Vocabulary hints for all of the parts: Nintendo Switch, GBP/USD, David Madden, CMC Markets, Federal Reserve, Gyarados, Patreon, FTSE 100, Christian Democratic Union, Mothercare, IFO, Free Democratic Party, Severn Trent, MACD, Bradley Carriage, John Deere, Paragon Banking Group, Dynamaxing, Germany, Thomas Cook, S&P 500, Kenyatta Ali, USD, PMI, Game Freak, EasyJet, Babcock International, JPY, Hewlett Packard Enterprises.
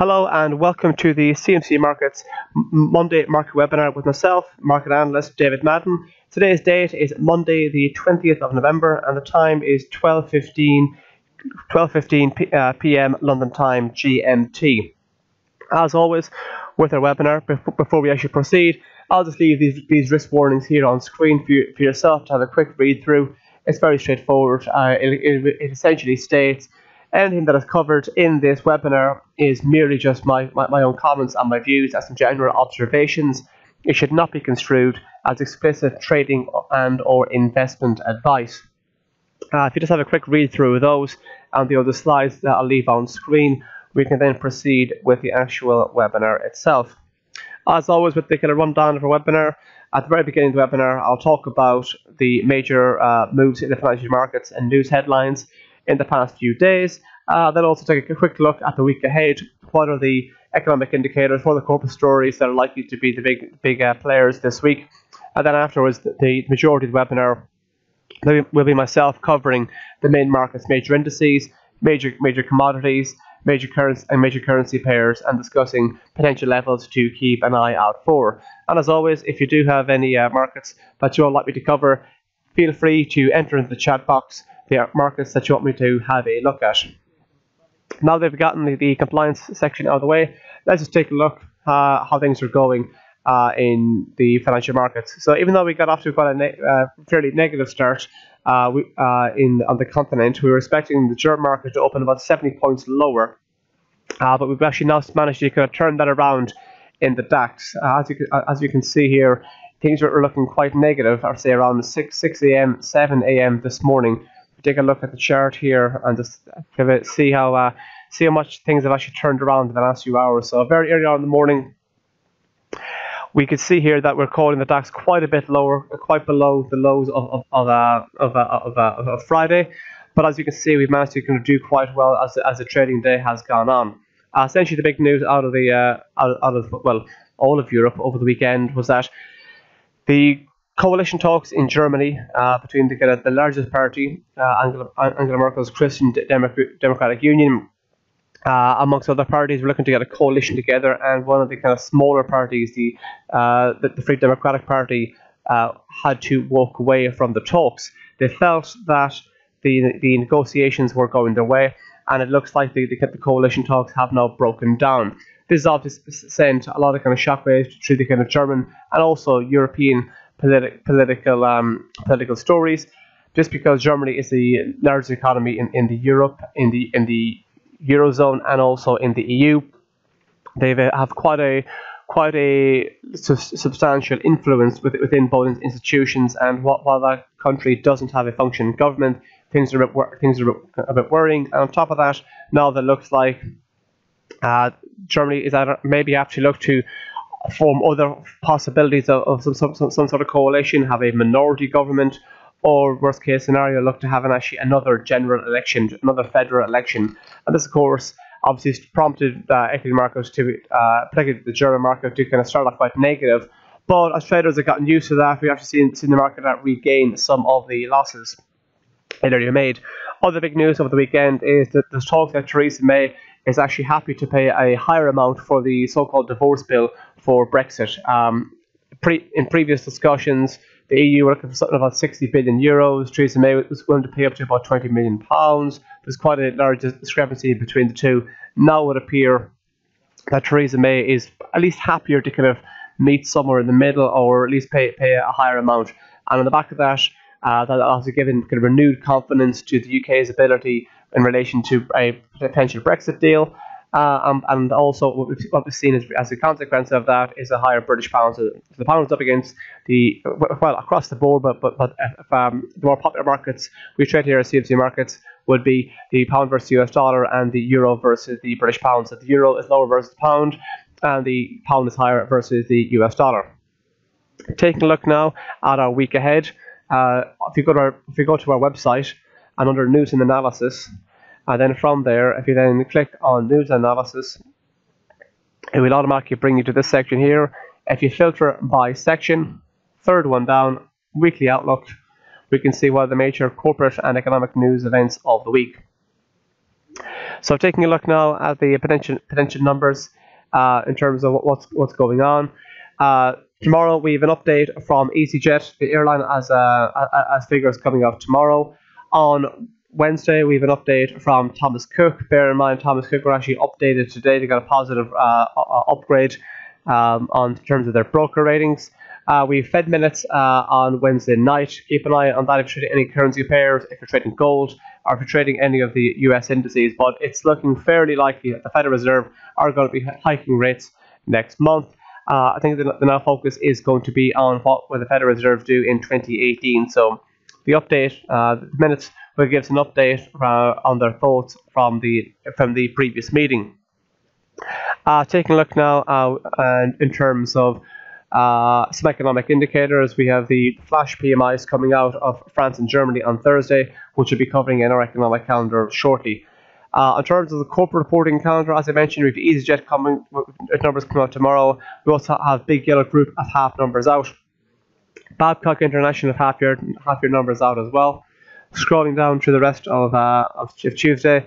Hello and welcome to the CMC Markets Monday market webinar with myself, market analyst David Madden. Today's date is Monday the 20th of November and the time is 12:15 p.m. London time GMT. As always with our webinar, before we actually proceed, I'll just leave these risk warnings here on screen for yourself to have a quick read through. It's very straightforward. It essentially states anything that is covered in this webinar is merely just my own comments and my views and some general observations. It should not be construed as explicit trading and or investment advice. If you just have a quick read through of those and the other slides that I'll leave on screen, we can then proceed with the actual webinar itself. As always with the kind of rundown of our webinar, at the very beginning of the webinar I'll talk about the major moves in the financial markets and news headlines in the past few days. Then also take a quick look at the week ahead. What are the economic indicators, what are the corporate stories that are likely to be the big players this week? And then afterwards, the majority of the webinar will be myself covering the main markets, major indices, major commodities, major currency and major currency pairs, and discussing potential levels to keep an eye out for. And as always, if you do have any markets that you would like me to cover, feel free to enter into the chat box the markets that you want me to have a look at. Now that we've gotten the compliance section out of the way, let's just take a look how things are going in the financial markets. So even though we got off to quite a fairly negative start on the continent, we were expecting the German market to open about 70 points lower, but we've actually now managed to kind of turn that around in the DAX. As you can see here, things are looking quite negative, I'd say around 6 a.m., 7 a.m. this morning. Take a look at the chart here and just see how much things have actually turned around in the last few hours. So very early on in the morning, we could see here that we're calling the DAX quite a bit lower, quite below the lows of Friday. But as you can see, we've managed to kind of do quite well as the trading day has gone on. Essentially, the big news out of the all of Europe over the weekend was that the coalition talks in Germany between the largest party, Angela Merkel's Christian Democratic Union, amongst other parties, we're looking to get a coalition together, and one of the kind of smaller parties, the Free Democratic Party, had to walk away from the talks. They felt that the negotiations were going their way, and it looks like the coalition talks have now broken down. This obviously sent a lot of kind of shockwaves through the kind of German and also European political stories, just because Germany is the largest economy in the eurozone and also in the EU. They have quite a substantial influence within both institutions, and while that country doesn't have a functioning government, things are a bit worrying. And on top of that, now that looks like Germany is maybe actually look to form other possibilities of some sort of coalition, have a minority government, or worst case scenario, look to have another general election, another federal election. And this, of course, obviously prompted equity markets to, particularly the German market, to kind of start off quite negative. But as traders have gotten used to that, we've actually seen the market regain some of the losses it already made. Other big news over the weekend is that the talk that Theresa May is actually happy to pay a higher amount for the so-called divorce bill for Brexit. In previous discussions, the EU were looking for something about 60 billion euros. Theresa May was willing to pay up to about 20 million pounds. There's quite a large discrepancy between the two. Now it would appear that Theresa May is at least happier to kind of meet somewhere in the middle, or at least pay a higher amount. And on the back of that, that also given kind of renewed confidence to the UK's ability in relation to a potential Brexit deal, and also what we've seen is, as a consequence of that, is a higher British pound. So the pound's up against the, well, across the board, but if, the more popular markets we trade here at CMC Markets would be the pound versus US dollar and the euro versus the British pound. So the euro is lower versus the pound, and the pound is higher versus the US dollar. Taking a look now at our week ahead. If you go to our website and under News and Analysis, and then from there, if you then click on News and Analysis, it will automatically bring you to this section here. If you filter by section, third one down, Weekly Outlook, we can see what are the major corporate and economic news events of the week. So taking a look now at the potential numbers in terms of what's going on. Tomorrow we have an update from EasyJet, the airline, as figures coming out tomorrow. On Wednesday we have an update from Thomas Cook. Bear in mind, Thomas Cook were actually updated today. They got a positive upgrade on terms of their broker ratings. We have Fed minutes on Wednesday night. Keep an eye on that if you're trading any currency pairs, if you're trading gold, or if you're trading any of the US indices. But it's looking fairly likely that the Federal Reserve are going to be hiking rates next month. I think the now focus is going to be on what will the Federal Reserve do in 2018. So the update, the minutes, will give us an update on their thoughts from the previous meeting. Taking a look now in terms of some economic indicators, we have the flash PMIs coming out of France and Germany on Thursday, which we'll be covering in our economic calendar shortly. In terms of the corporate reporting calendar, as I mentioned, we have EasyJet coming, numbers come out tomorrow. We also have Big Yellow Group at half numbers out. Babcock International at half year numbers out as well. Scrolling down through the rest of Tuesday,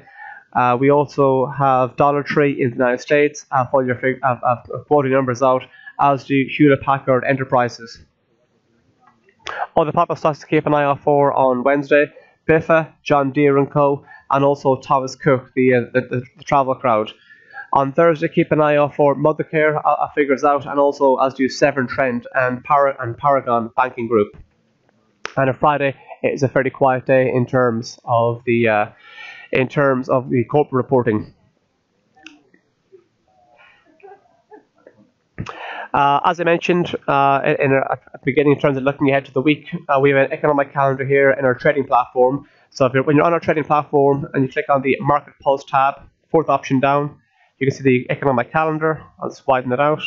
we also have Dollar Tree in the United States, full year quarterly numbers out, as do Hewlett Packard Enterprises. Other popular stocks to keep an eye out for on Wednesday: Biffa, John Deere and Co, and also Thomas Cook, the travel crowd. On Thursday, keep an eye out for Mothercare figures out, and also as do Severn Trent and Paragon Banking Group. And on Friday, it's a fairly quiet day in terms of the corporate reporting. As I mentioned at the beginning, in terms of looking ahead to the week, we have an economic calendar here in our trading platform. So when you're on our trading platform and you click on the Market Pulse tab, fourth option down, you can see the economic calendar. I'll just widen it out.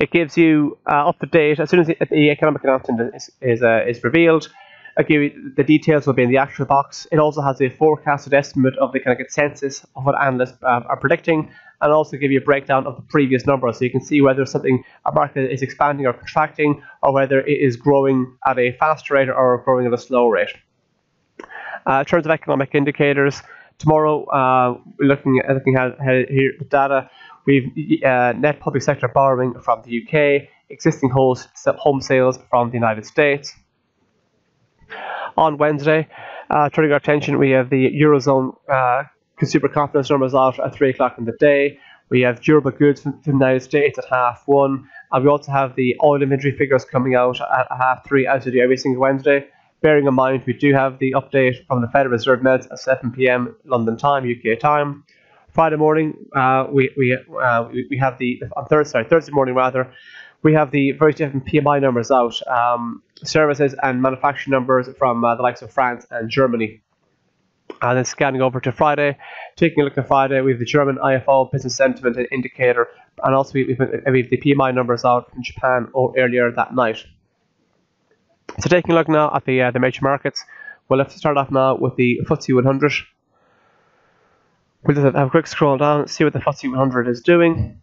It gives you up to date. As soon as the economic announcement is revealed, the details will be in the actual box. It also has a forecasted estimate of the kind of consensus of what analysts are predicting, and also give you a breakdown of the previous numbers, so you can see whether a market is expanding or contracting, or whether it is growing at a faster rate or growing at a slow rate. In terms of economic indicators, tomorrow we're looking at here the data. We've net public sector borrowing from the UK, existing home sales from the United States. On Wednesday, turning our attention, we have the Eurozone consumer confidence numbers out at 3 o'clock in the day. We have durable goods from the United States at 1:30, and we also have the oil inventory figures coming out at 3:30, as we do every single Wednesday. Bearing in mind, we do have the update from the Federal Reserve minutes at 7 PM London time, UK time. Friday morning, we have the Thursday morning rather. We have the very different PMI numbers out, services and manufacturing numbers from the likes of France and Germany. And then scanning over to Friday, taking a look at Friday, we have the German IFO business sentiment indicator, and also we have the PMI numbers out from Japan earlier that night. So taking a look now at the major markets, we'll have to start off now with the FTSE 100. We'll just have a quick scroll down, see what the FTSE 100 is doing.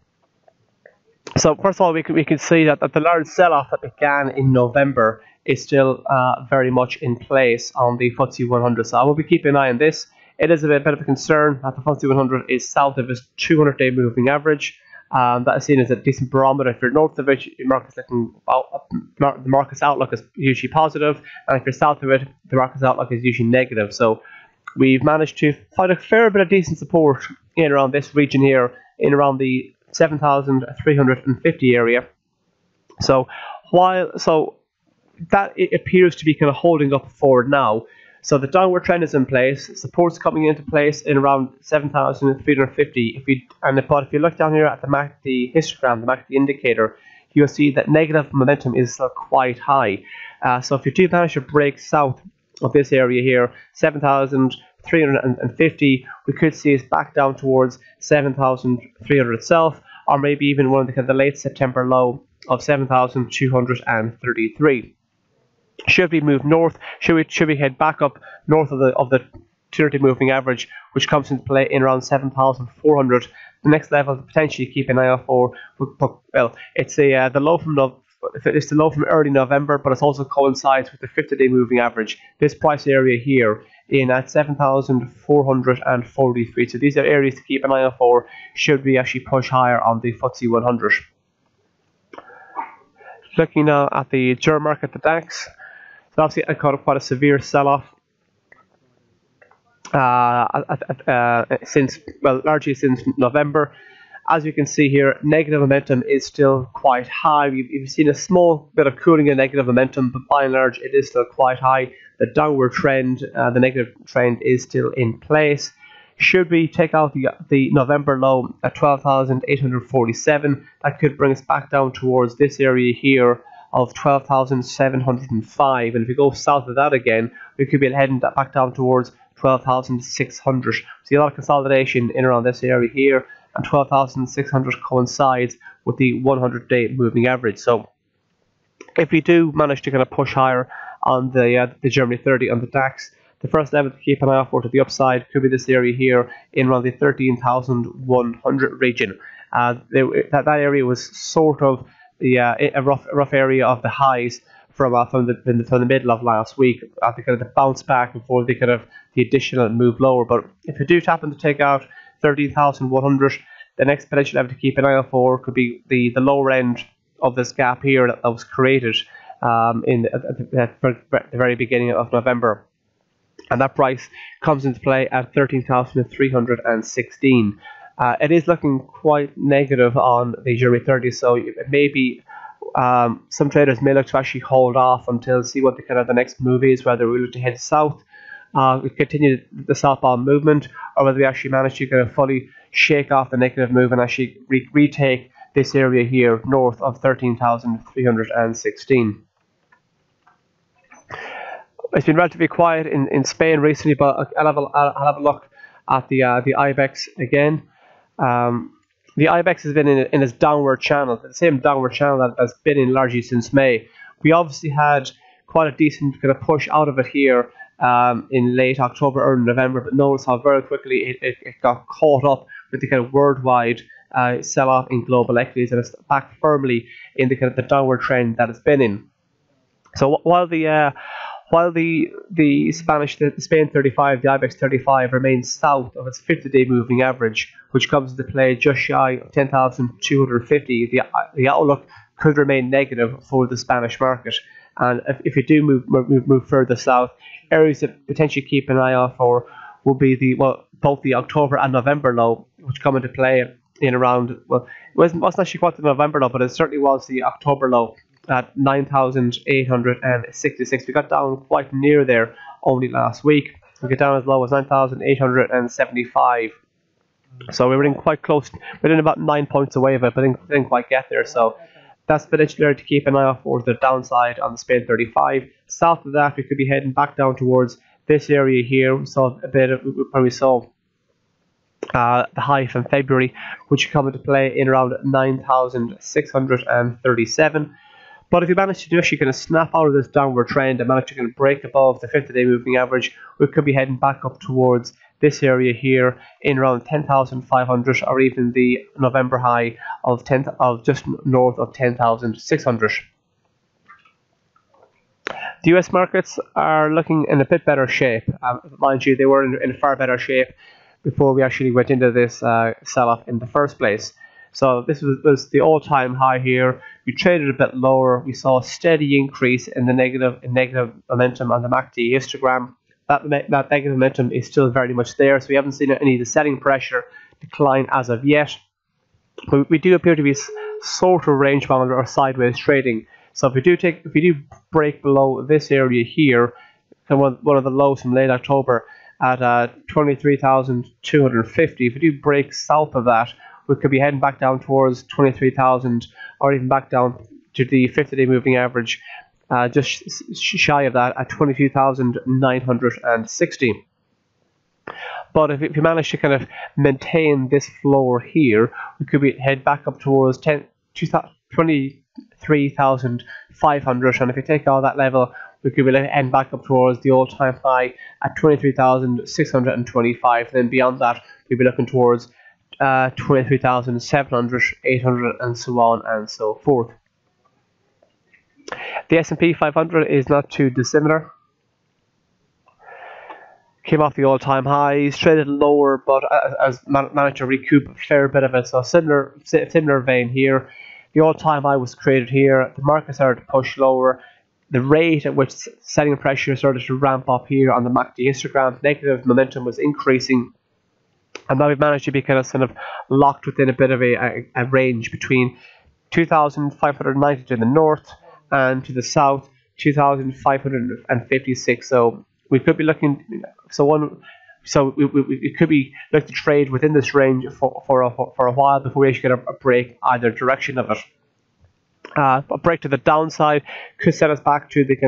So first of all, we can see that the large sell-off that began in November is still very much in place on the FTSE 100. So I will be keeping an eye on this. It is a bit of a concern that the FTSE 100 is south of its 200-day moving average. That is seen as a decent barometer. If you're north of it, the market's outlook is usually positive, and if you're south of it, the market's outlook is usually negative. So we've managed to find a fair bit of decent support in around this region here, in around the 7,350 area. So that it appears to be kind of holding up forward now. So the downward trend is in place. Support's coming into place in around 7,350. But if you look down here at the MACD histogram, the MACD indicator, you'll see that negative momentum is still quite high. So if you do manage to break south of this area here, 7,350, we could see it's back down towards 7,300 itself, or maybe even one of the late September low of 7,233. Should we move north? Should we head back up north of the 200-day moving average, which comes into play in around 7,400? The next level to potentially keep an eye out for, well, it's the low from It's the low from early November, but it also coincides with the 50-day moving average. This price area here in at 7,443. So these are areas to keep an eye on for should we actually push higher on the FTSE 100. Looking now at the German market, the DAX. So obviously I caught quite a severe sell-off largely since November. As you can see here, negative momentum is still quite high. We've seen a small bit of cooling in negative momentum, but by and large it is still quite high. The downward trend, the negative trend is still in place. Should we take out the November low at 12,847, that could bring us back down towards this area here of 12,705. And if we go south of that again, we could be heading back down towards 12,600. See a lot of consolidation in around this area here. And 12,600 coincides with the 100-day moving average. So if we do manage to kind of push higher on the Germany 30 on the DAX, the first level to keep an eye out for to the upside could be this area here in around the 13,100 region. That area was sort of a rough area of the highs from the middle of last week after kind of the bounce back before the kind of the additional move lower. But if we do happen to take out 13,100, the next potential level to keep an eye out for could be the lower end of this gap here that was created at the very beginning of November, and that price comes into play at 13,316. It is looking quite negative on the Germany 30, so maybe some traders may look to actually hold off until see what the kind of the next move is, whether we look to head south. We continue the southbound movement, or whether we actually manage to kind of fully shake off the negative move and actually retake this area here north of 13,316. It's been relatively quiet in Spain recently, but I'll have a look at the IBEX again. The IBEX has been in its downward channel, the same downward channel that has been in largely since May. We obviously had quite a decent kind of push out of it here in late October, early November, but notice how very quickly it got caught up with the kind of worldwide sell-off in global equities, and it's back firmly in the kind of the downward trend that it's been in. So while the Spain 35, the IBEX 35 remains south of its 50-day moving average, which comes into play just shy of 10,250, the outlook could remain negative for the Spanish market. And if you do move further south, areas that potentially keep an eye out for will be both the October and November low, which come into play in around, well, it wasn't actually quite the November low, but it certainly was the October low at 9,866. We got down quite near there only last week. We got down as low as 9,875. So we were in quite close, within about 9 points away of it, but didn't quite get there. So that's potentially to keep an eye out for the downside on the Spain 35. South of that, we could be heading back down towards this area here. We saw a bit of where we saw the high from February, which come into play in around 9,637. But if you manage to actually kind of snap out of this downward trend and manage to kind of break above the 50-day moving average, we could be heading back up towards this area here in around 10,500, or even the November high of just north of 10,600. The US markets are looking in a bit better shape. Mind you, they were in far better shape before we actually went into this sell-off in the first place. So this was the all-time high here. We traded a bit lower. We saw a steady increase in the negative momentum on the MACD histogram. That negative momentum is still very much there, so we haven't seen any of the selling pressure decline as of yet. But we do appear to be sort of range-bound or sideways trading. So if we do break below this area here, one of the lows from late October at 23,250, if we do break south of that, we could be heading back down towards 23,000, or even back down to the 50-day moving average, just shy of that at 22,960. But if you manage to kind of maintain this floor here, we could be head back up towards 23,500, and if you take out that level, we could be end back up towards the all-time high at 23,625. Then beyond that, we'd be looking towards 23,700, 800, and so on and so forth. The S&P 500 is not too dissimilar. Came off the all-time highs, traded lower, but as managed to recoup a fair bit of it. So similar vein here. The all-time high was created here. The market started to push lower. The rate at which selling pressure started to ramp up here on the MACD histogram. Negative momentum was increasing. And now we've managed to be kind of locked within a bit of a range between 2,590 to the north and to the south, 2,556. So we could be looking, so we could be looking to trade within this range for a while before we actually get a break either direction of it. A break to the downside could set us back to the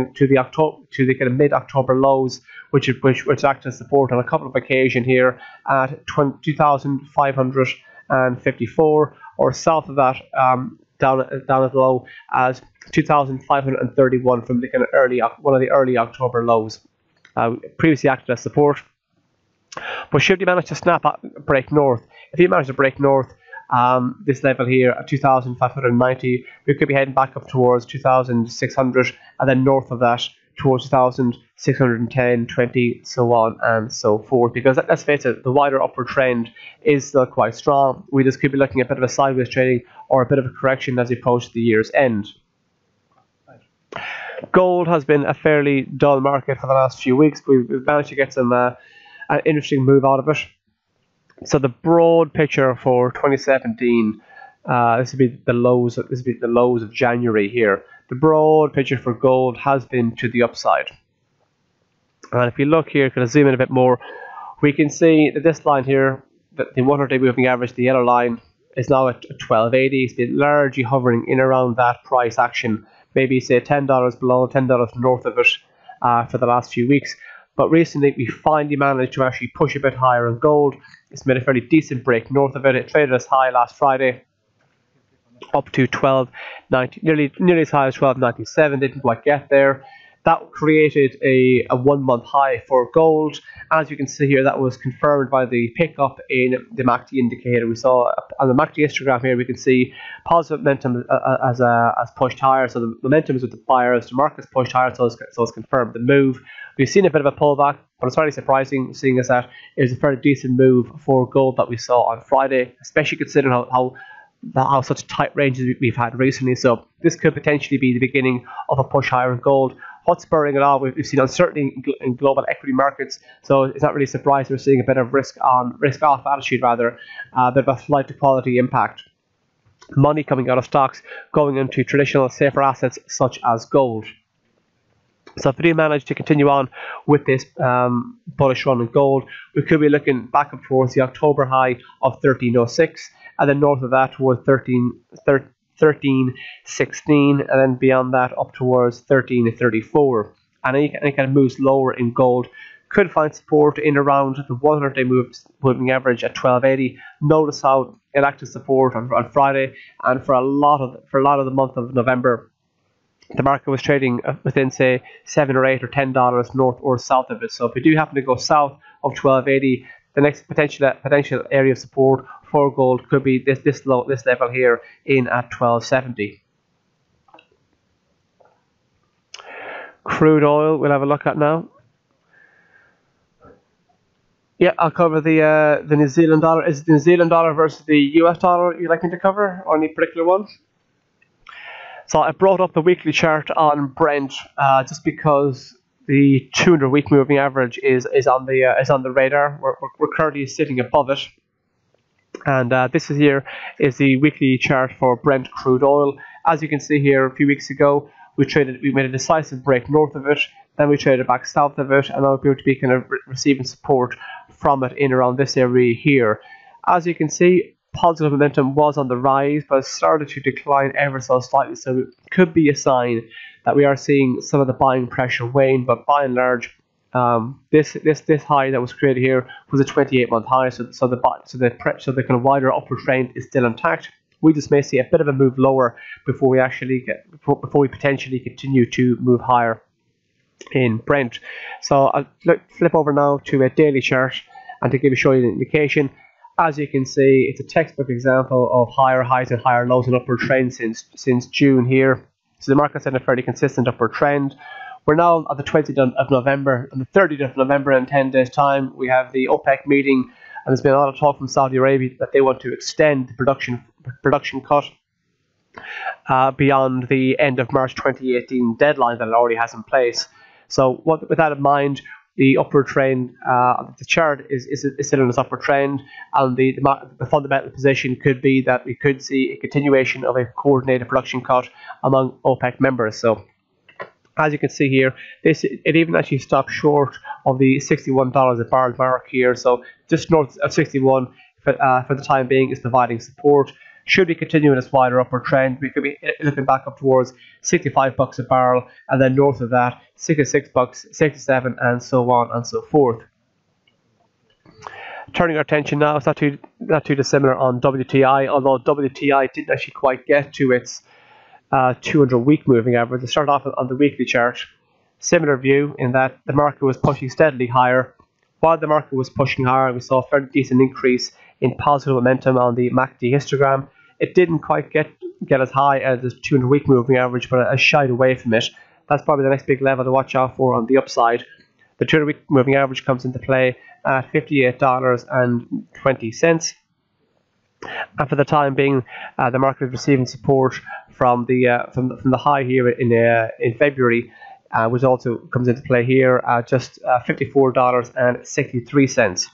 mid-October lows, which acted as support on a couple of occasions here at 2,554, or south of that down as low as 2,531 from the one of the early October lows. Previously acted as support, but should you manage to break north, if you manage to break north this level here at 2,590, we could be heading back up towards 2,600, and then north of that towards 2,610, 20, so on and so forth. Because let's face it, the wider upward trend is still quite strong. We just could be looking at a bit of a sideways trading or a bit of a correction as we approach the year's end. Gold has been a fairly dull market for the last few weeks. We've managed to get some an interesting move out of it. So the broad picture for 2017, this would be the lows. This would be the lows of January here. The broad picture for gold has been to the upside. And if you look here, can I zoom in a bit more? We can see that this line here, the 100-day moving average, the yellow line, is now at 1280. It's been largely hovering in around that price action, maybe say $10 below, $10 north of it for the last few weeks. But recently, we finally managed to actually push a bit higher on gold. It's made a fairly decent break north of it. It traded as high last Friday, up to 1290, nearly as high as 1297. Didn't quite get there. That created a one-month high for gold. As you can see here, that was confirmed by the pickup in the MACD indicator. We saw on the MACD histogram here, we can see positive momentum as pushed higher. So the momentum is with the buyers. The market's pushed higher, so it's confirmed the move. We've seen a bit of a pullback, but it's fairly surprising, seeing as that it was a fairly decent move for gold that we saw on Friday, especially considering how such tight ranges we've had recently. So this could potentially be the beginning of a push higher in gold. What's spurring it all? We've seen uncertainty in global equity markets, so it's not really a surprise we're seeing a bit of risk-off attitude, rather, a bit of a flight to quality impact. Money coming out of stocks, going into traditional safer assets such as gold. So if we do manage to continue on with this bullish run in gold, we could be looking back up towards the October high of 1306, and then north of that towards 1316, and then beyond that up towards 1334. And any kind of moves lower in gold could find support in around the 100-day moving average at 1280. Notice how it acted support on Friday, and for a lot of the month of November, the market was trading within, say, $7 or $8 or $10 north or south of it. So if we do happen to go south of 1280, the next potential area of support for gold could be this level here in at 1270. Crude oil, we'll have a look at now. Yeah, I'll cover the New Zealand dollar. Is it the New Zealand dollar versus the US dollar you'd like me to cover, or any particular one? So I brought up the weekly chart on Brent just because the 200-week moving average is on the radar. We're currently sitting above it, and this here is the weekly chart for Brent crude oil. As you can see here, a few weeks ago we made a decisive break north of it, then we traded back south of it, and now we appear to be kind of receiving support from it in around this area here. As you can see, positive momentum was on the rise, but it started to decline ever so slightly, so it could be a sign that we are seeing some of the buying pressure wane. But by and large, this high that was created here was a 28-month high, so the kind of wider upward trend is still intact. We just may see a bit of a move lower before we potentially continue to move higher in Brent. So I'll flip over now to a daily chart and to show you an indication. As you can see, it's a textbook example of higher highs and higher lows and upward trends since June here. So the market's in a fairly consistent upward trend. We're now at the 20th of November. On the 30th of November, in 10 days' time, we have the OPEC meeting, and there's been a lot of talk from Saudi Arabia that they want to extend the production cut beyond the end of March 2018 deadline that it already has in place. So with that in mind, the upward trend, the chart is still in its upward trend, and the fundamental position could be that we could see a continuation of a coordinated production cut among OPEC members. So, as you can see here, it even actually stopped short of the $61 a barrel mark here. So just north of 61 for the time being is providing support. Should we continue this wider upward trend, we could be looking back up towards $65 a barrel, and then north of that, $66, $67, and so on and so forth. Turning our attention now, it's not too dissimilar on WTI, although WTI didn't actually quite get to its 200-week moving average. Let's start off on the weekly chart. Similar view in that the market was pushing steadily higher. While the market was pushing higher, we saw a fairly decent increase in positive momentum on the MACD histogram. It didn't quite get as high as the 200-week moving average, but I shied away from it. That's probably the next big level to watch out for on the upside. The 200-week moving average comes into play at $58.20. And for the time being, the market is receiving support from the high here in February, which also comes into play here at just $54.63.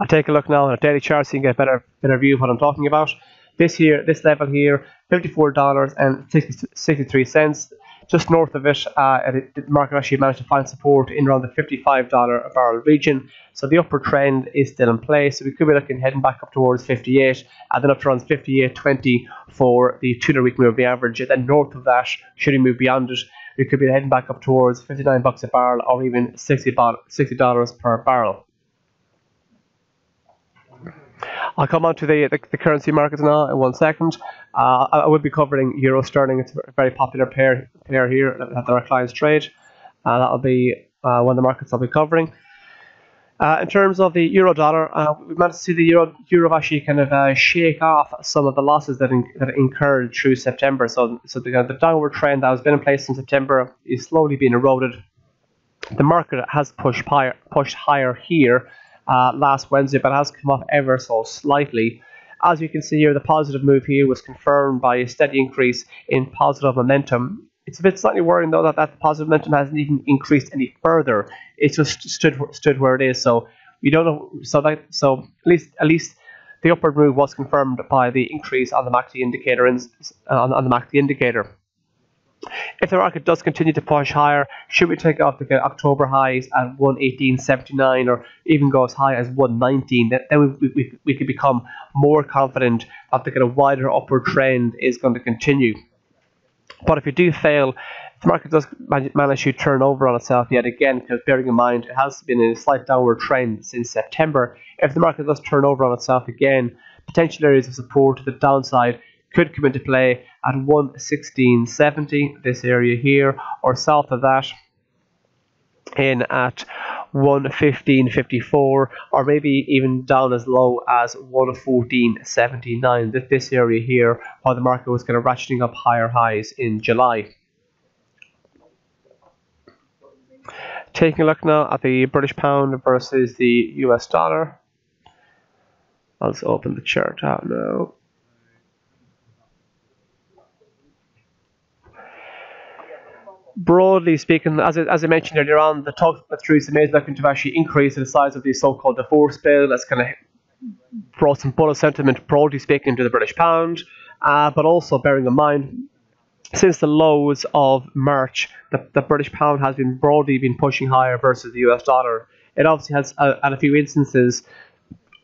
I'll take a look now on a daily chart so you can get a better view of what I'm talking about. This level here, $54.63. Just north of it, the market actually managed to find support in around the $55 a barrel region. So the upward trend is still in place. So we could be heading back up towards 58, and then up to around 58.20 for the 200-week moving average. And then north of that, should we move beyond it, we could be heading back up towards $59 a barrel, or even $60 per barrel. I'll come on to the currency markets now in one second. I will be covering euro sterling. It's a very popular pair here that our clients trade. That'll be one of the markets I'll be covering. In terms of the euro dollar, we managed to see the euro actually shake off some of the losses that incurred through September. So the downward trend that has been in place in September is slowly being eroded. The market has pushed higher here last Wednesday, but it has come off ever so slightly. As you can see here, the positive move here was confirmed by a steady increase in positive momentum. It's a bit slightly worrying though that positive momentum hasn't even increased any further. It's just stood where it is. So we don't know. So at least the upward move was confirmed by the increase on the MACD indicator If the market does continue to push higher, should we take off the October highs at 118.79 or even go as high as 119, then we could become more confident that the wider upward trend is going to continue. But if you do fail, if the market does manage to turn over on itself yet again, because bearing in mind it has been in a slight downward trend since September, if the market does turn over on itself again, potential areas of support to the downside could come into play at 116.70, this area here, or south of that in at 115.54, or maybe even down as low as 114.79, this area here, while the market was ratcheting up higher highs in July. Taking a look now at the British pound versus the US dollar. I'll just open the chart out now. Broadly speaking, as I mentioned earlier on, the talk that Theresa May is looking to actually increase the size of the so-called divorce bill. That's brought some bullish sentiment, broadly speaking, to the British pound. But also bearing in mind, since the lows of March, the British pound has been broadly pushing higher versus the US dollar. It obviously has, at a few instances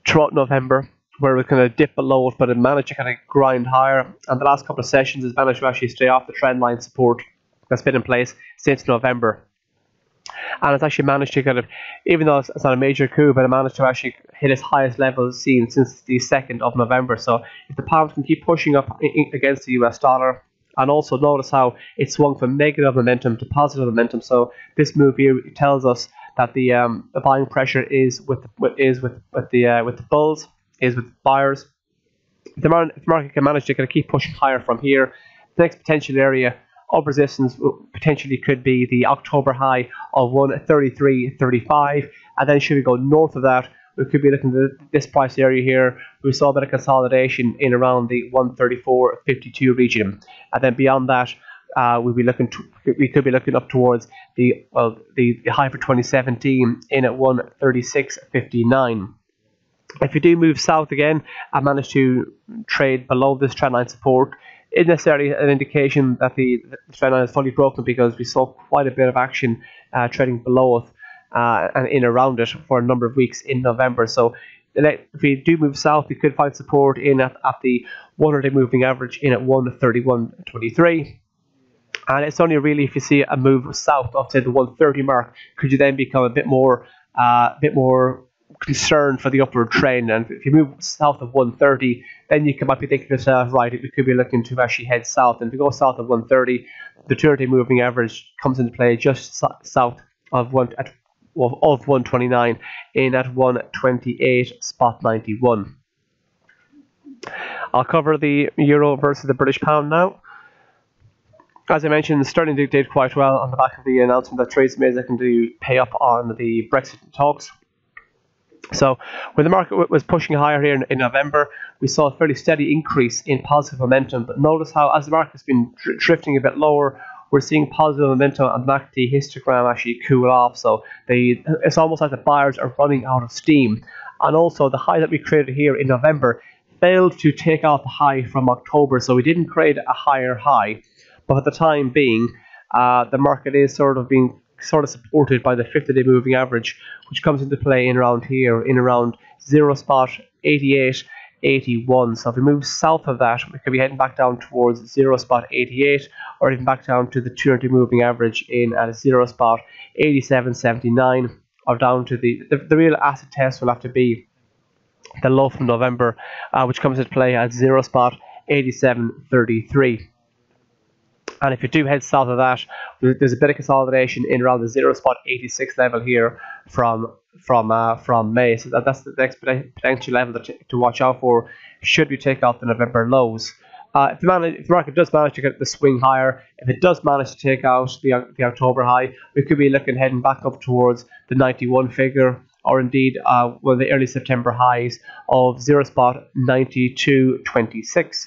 throughout November, where it dipped below it, but it managed to grind higher. And the last couple of sessions, it's managed to actually stay off the trend line support that's been in place since November, and it's actually managed to even though it's not a major coup, but it managed to actually hit its highest levels seen since the 2nd of November. So if the pound can keep pushing up against the US dollar, and also notice how it swung from negative momentum to positive momentum. So this move here tells us that the buying pressure is with the bulls, is with buyers. The market can manage to keep pushing higher from here. The next potential area of resistance potentially could be the October high of 133.35, and then should we go north of that, we could be looking at this price area here. We saw a bit of consolidation in around the 134.52 region, and then beyond that, we could be looking up towards the high for 2017 in at 136.59. If you do move south again and manage to trade below this trendline support, isn't necessarily an indication that the trendline is fully broken, because we saw quite a bit of action trading below it and in around it for a number of weeks in November. So if we do move south, we could find support in at the 100-day moving average in at 131.23. And it's only really if you see a move south of, say, the 130 mark, could you then become a bit more concern for the upward trend. And if you move south of 130, then you might be thinking to yourself, right, we could be looking to actually head south. And if you go south of 130, the 200-day moving average comes into play just south of 129 in at 128.91. I'll cover the euro versus the British pound now. As I mentioned, sterling did quite well on the back of the announcement that Theresa May is looking to pay up on the Brexit talks. So when the market was pushing higher here in November, we saw a fairly steady increase in positive momentum. But notice how, as the market's been drifting a bit lower, we're seeing positive momentum and MACD histogram actually cool off. So it's almost like the buyers are running out of steam. And also, the high that we created here in November failed to take out the high from October, so we didn't create a higher high. But for the time being, the market is sort of supported by the 50-day moving average, which comes into play in around here, in around 0.8881. So if we move south of that, we could be heading back down towards 0.88, or even back down to the 200-day moving average in at 0.8779, or down to the real acid test will have to be the low from November, which comes into play at 0.8733. And if you do head south of that, there's a bit of consolidation in around the 0.86 level here from May. So that's the next potential level to watch out for, should we take out the November lows. If the market does manage to get the swing higher, if it does manage to take out the October high, we could be looking heading back up towards the 91 figure, or indeed one of the early September highs of 0.9226.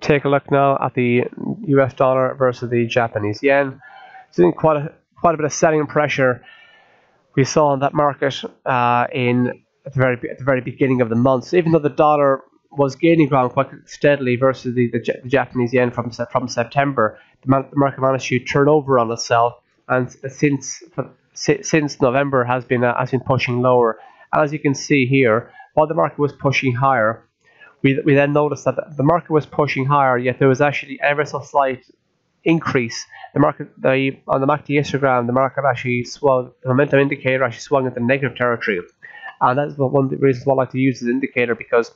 Take a look now at the US dollar versus the Japanese yen. Seeing quite a bit of selling pressure we saw on that market at the very beginning of the month. So even though the dollar was gaining ground quite steadily versus the Japanese yen from September, the market managed to turn over on itself, and since November has been pushing lower. And as you can see here, while the market was pushing higher, we then noticed that the market was pushing higher, yet there was actually ever so slight increase. On the MACD histogram, the market actually swung, the momentum indicator actually swung into negative territory. And that's one of the reasons why I like to use this indicator, because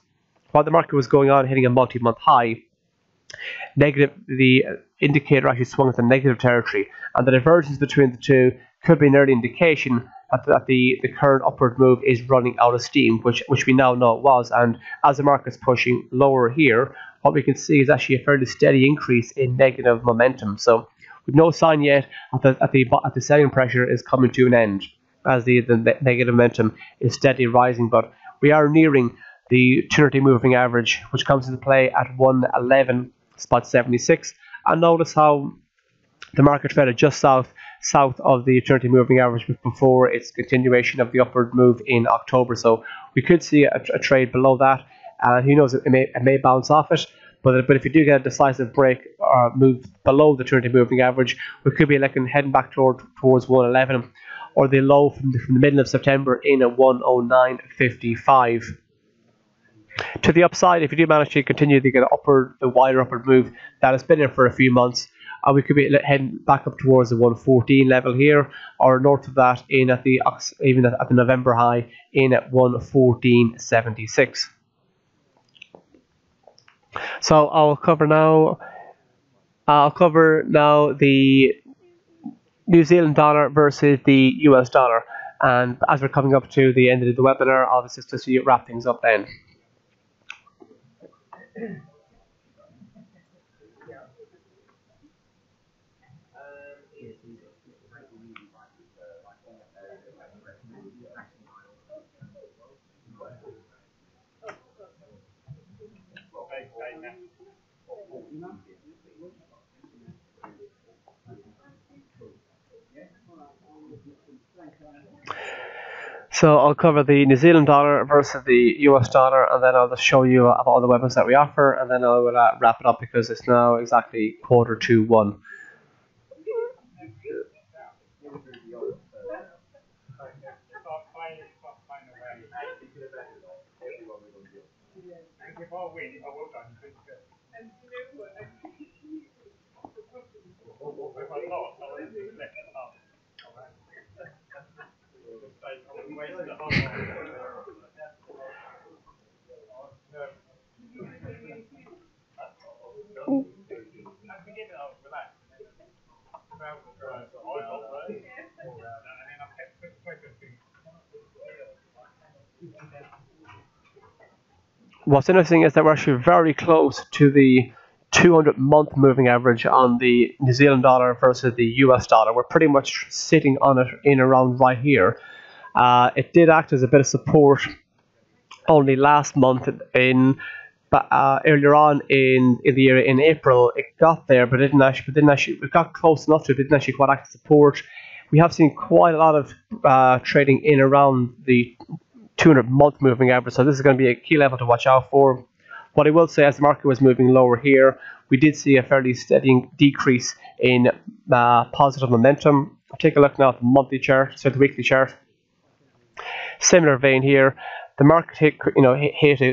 while the market was going on hitting a multi-month high, the indicator actually swung into negative territory. And the divergence between the two could be an early indication that the current upward move is running out of steam, which we now know it was. And as the market's pushing lower here, what we can see is actually a fairly steady increase in negative momentum. So with no sign yet that the selling pressure is coming to an end, as the negative momentum is steadily rising. But we are nearing the 200-day moving average, which comes into play at 111.76. And notice how the market traded just south of the 200-day moving average before its continuation of the upward move in October. So we could see a trade below that, and who knows, it may bounce off it. But if you do get a decisive break or move below the 200-day moving average, we could be looking heading back towards 111, or the low from the middle of September in a 109.55. To the upside, if you do manage to continue to get the wider upward move that has been in for a few months, we could be heading back up towards the 114 level here, or north of that in at the November high in at 114.76. So I'll cover now the New Zealand dollar versus the US dollar, and as we're coming up to the end of the webinar, obviously just to wrap things up then. So I'll cover the New Zealand dollar versus the US dollar, and then I'll just show you about all the weapons that we offer, and then I will wrap it up because it's now exactly 1:45. What's interesting is that we're actually very close to the 200-month moving average on the New Zealand dollar versus the US dollar. We're pretty much sitting on it in around right here. It did act as a bit of support only last month, earlier on in the year in April. It got there, but it got close enough to it, but didn't actually quite act as support. We have seen quite a lot of trading in around the 200-month moving average, so this is going to be a key level to watch out for. What I will say, as the market was moving lower here, we did see a fairly steady decrease in positive momentum. Take a look now at the monthly chart, so the weekly chart. Similar vein here. The market hit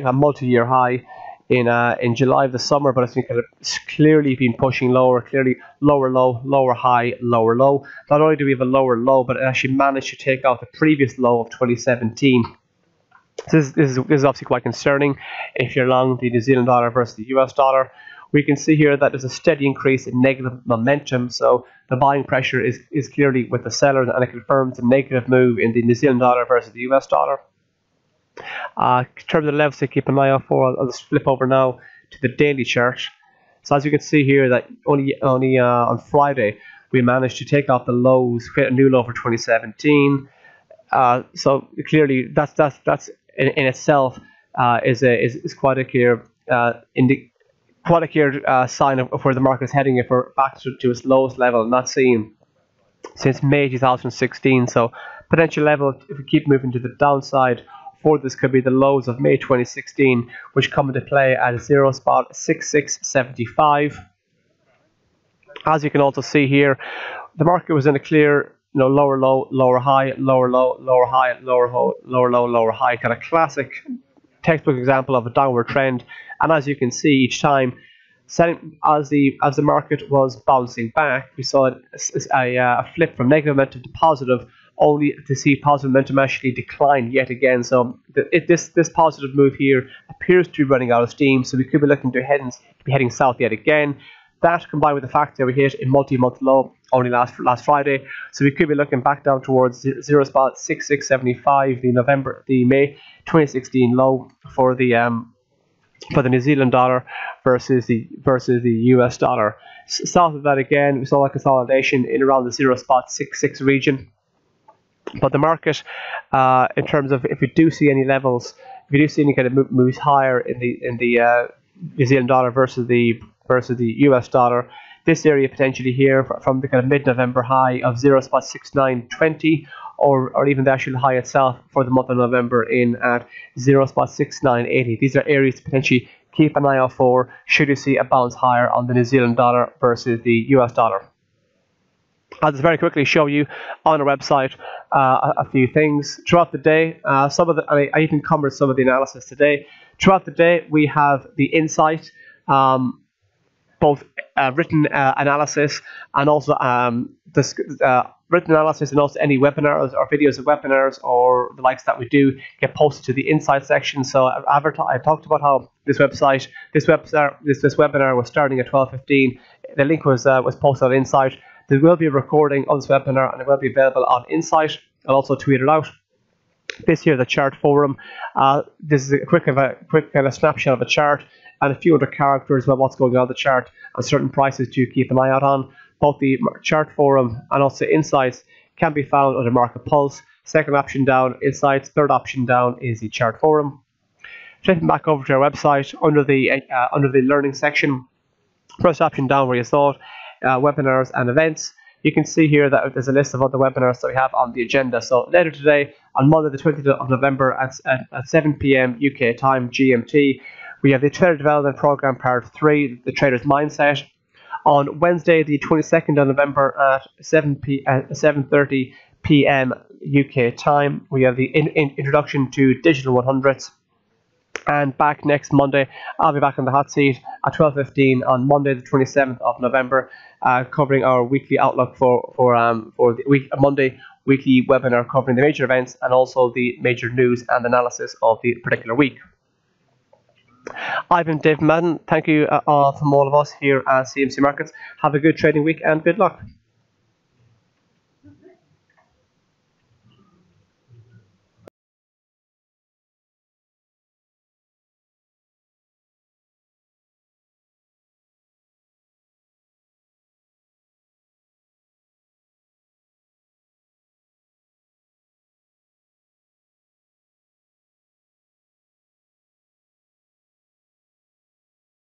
a multi-year high in July of the summer, but it's been clearly been pushing lower. Clearly lower low, lower high, lower low. Not only do we have a lower low, but it actually managed to take out the previous low of 2017. So this is obviously quite concerning if you're long the New Zealand dollar versus the US dollar. We can see here that there's a steady increase in negative momentum, so the buying pressure is clearly with the sellers, and it confirms the negative move in the New Zealand dollar versus the US dollar. In terms of the levels to keep an eye out for, I'll just flip over now to the daily chart. So as you can see here, that only on Friday we managed to take out the lows, create a new low for 2017. So clearly that's in itself is quite a clear sign of where the market is heading if we're back to its lowest level, not seen since May 2016. So potential level, if we keep moving to the downside for this, could be the lows of May 2016, which come into play at 0.6675. As you can also see here, the market was in a clear lower low, lower high, lower low, lower high, lower low, lower low, lower high, kind of classic textbook example of a downward trend. And as you can see, each time, as the market was bouncing back, we saw a flip from negative momentum to positive, only to see positive momentum actually decline yet again. So this positive move here appears to be running out of steam, so we could be looking to be heading south yet again. That, combined with the fact that we hit a multi-month low only last Friday, so we could be looking back down towards 0.6675, the May 2016 low for the New Zealand dollar versus the US dollar. South of that again, we saw a consolidation in around the 0.66 region. But the market, in terms of if we do see any levels, if we do see any kind of moves higher in the New Zealand dollar versus the US dollar, this area potentially here from the kind of mid-November high of 0.6920, or even the actual high itself for the month of November in at 0.6980. These are areas to potentially keep an eye out for should you see a bounce higher on the New Zealand dollar versus the US dollar. I'll just very quickly show you on our website a few things throughout the day. I even covered some of the analysis today. Throughout the day, we have the insight, both written analysis and also written analysis, and also any webinars or videos of webinars or the likes that we do get posted to the insight section. So I talked about how this webinar was starting at 12:15. The link was posted on Insight. There will be a recording of this webinar, and it will be available on Insight. I'll also tweet it out. This here, the chart forum. This is a quick kind of snapshot of a chart and a few other characters about what's going on the chart and certain prices to keep an eye out on. Both the chart forum and also insights can be found under Market Pulse. Second option down, insights. Third option down is the chart forum. Flipping back over to our website, under the learning section, first option down where you saw it, webinars and events. You can see here that there's a list of other webinars that we have on the agenda. So later today, on Monday the 20th of November at 7 PM UK time GMT, we have the Trader Development Program Part 3, the Trader's Mindset. On Wednesday the 22nd of November at 7:30 PM UK time, we have the Introduction to Digital 100s. And back next Monday, I'll be back on the hot seat at 12:15 on Monday the 27th of November, covering our weekly outlook for the Monday weekly webinar covering the major events and also the major news and analysis of the particular week. I've been David Madden. Thank you all from all of us here at CMC Markets. Have a good trading week and good luck.